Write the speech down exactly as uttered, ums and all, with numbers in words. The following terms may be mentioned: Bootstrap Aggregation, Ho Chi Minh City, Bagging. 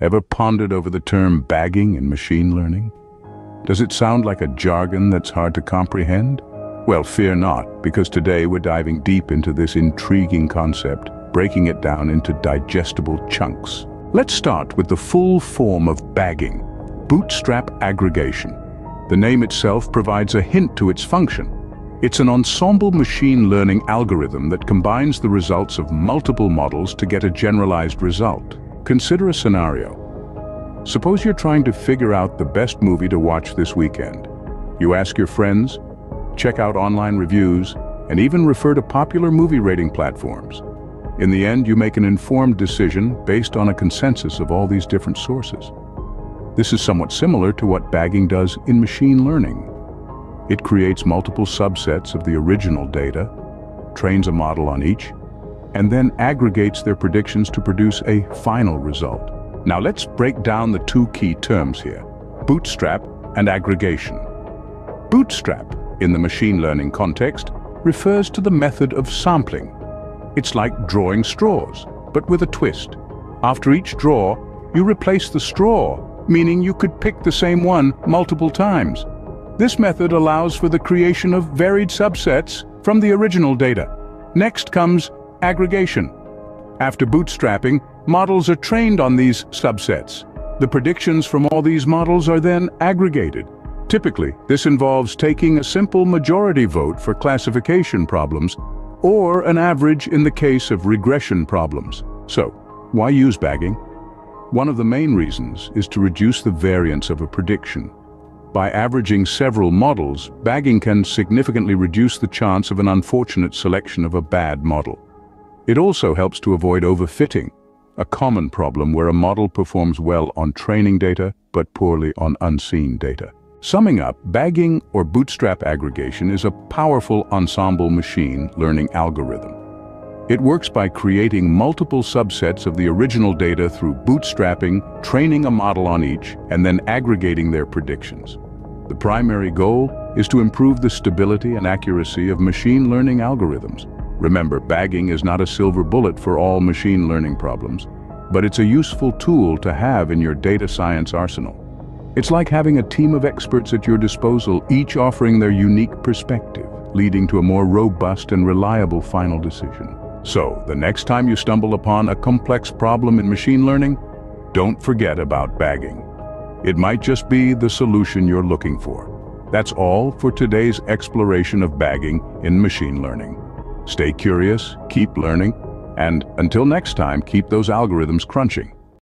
Ever pondered over the term bagging in machine learning? Does it sound like a jargon that's hard to comprehend? Well, fear not, because today we're diving deep into this intriguing concept, breaking it down into digestible chunks. Let's start with the full form of bagging, Bootstrap aggregation. The name itself provides a hint to its function. It's an ensemble machine learning algorithm that combines the results of multiple models to get a generalized result. Consider a scenario. Suppose you're trying to figure out the best movie to watch this weekend. You ask your friends, check out online reviews, and even refer to popular movie rating platforms. In the end, you make an informed decision based on a consensus of all these different sources. This is somewhat similar to what bagging does in machine learning. It creates multiple subsets of the original data, trains a model on each, and then aggregates their predictions to produce a final result. Now let's break down the two key terms here, bootstrap and aggregation. Bootstrap, in the machine learning context, refers to the method of sampling. It's like drawing straws, but with a twist. After each draw, you replace the straw, meaning you could pick the same one multiple times. This method allows for the creation of varied subsets from the original data. Next comes aggregation. After bootstrapping, models are trained on these subsets. The predictions from all these models are then aggregated. Typically, this involves taking a simple majority vote for classification problems, or an average in the case of regression problems. So, why use bagging? One of the main reasons is to reduce the variance of a prediction. By averaging several models, bagging can significantly reduce the chance of an unfortunate selection of a bad model. It also helps to avoid overfitting, a common problem where a model performs well on training data but poorly on unseen data. Summing up, bagging or bootstrap aggregation is a powerful ensemble machine learning algorithm. It works by creating multiple subsets of the original data through bootstrapping, training a model on each, and then aggregating their predictions. The primary goal is to improve the stability and accuracy of machine learning algorithms. Remember, bagging is not a silver bullet for all machine learning problems, but it's a useful tool to have in your data science arsenal. It's like having a team of experts at your disposal, each offering their unique perspective, leading to a more robust and reliable final decision. So, the next time you stumble upon a complex problem in machine learning, don't forget about bagging. It might just be the solution you're looking for. That's all for today's exploration of bagging in machine learning. Stay curious, keep learning, and until next time, keep those algorithms crunching.